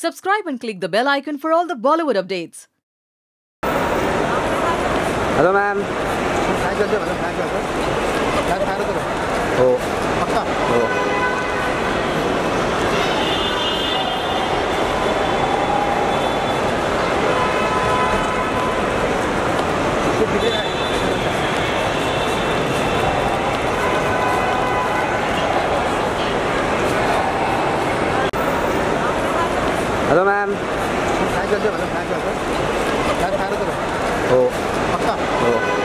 Subscribe and click the bell icon for all the Bollywood updates. Hello, ma'am. Oh. Hello, ma'am. Oh.